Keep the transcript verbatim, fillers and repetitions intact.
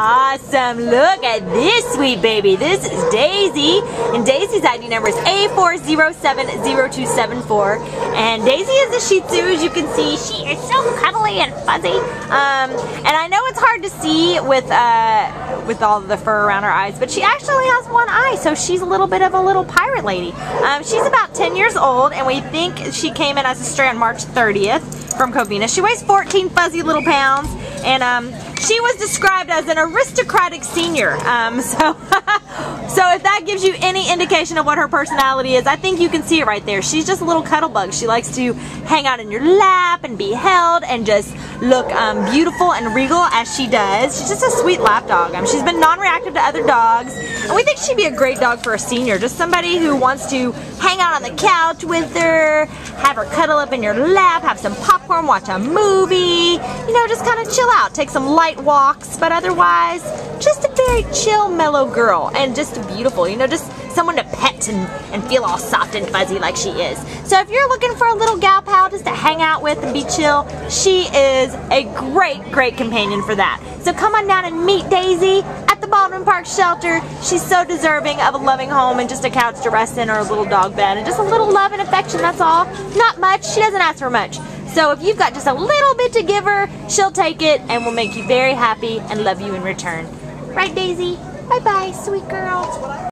Awesome. Look at this sweet baby. This is Daisy, and Daisy's I D number is A four zero seven zero two seven four, and Daisy is a Shih Tzu. As you can see, she is so cuddly and fuzzy, um, and I know it's hard to see with uh, with all the fur around her eyes, but she actually has one eye, so she's a little bit of a little pirate lady. Um, she's about ten years old, and we think she came in as a stray on March thirtieth from Covina. She weighs fourteen fuzzy little pounds, and um, she was described as an aristocratic senior, um, so so if that gives you any indication of what her personality is, I think you can see it right there. She's just a little cuddle bug. She likes to hang out in your lap and be held and just look um, beautiful and regal as she does. She's just a sweet lap dog. Um, she's been non-reactive to other dogs, and we think she'd be a great dog for a senior, just somebody who wants to hang out on the couch with her, have her cuddle up in your lap, have some popcorn, watch a movie, you know, just kind of chill out, take some light walks, but otherwise just a very chill, mellow girl, and just beautiful, you know, just someone to pet and, and feel all soft and fuzzy like she is. So if you're looking for a little gal pal just to hang out with and be chill, she is a great, great companion for that. So come on down and meet Daisy at the Baldwin Park shelter. She's so deserving of a loving home and just a couch to rest in or a little dog bed and just a little love and affection, that's all. Not much, she doesn't ask for much. So if you've got just a little bit to give her, she'll take it and will make you very happy and love you in return. Right, Daisy? Bye-bye, sweet girl.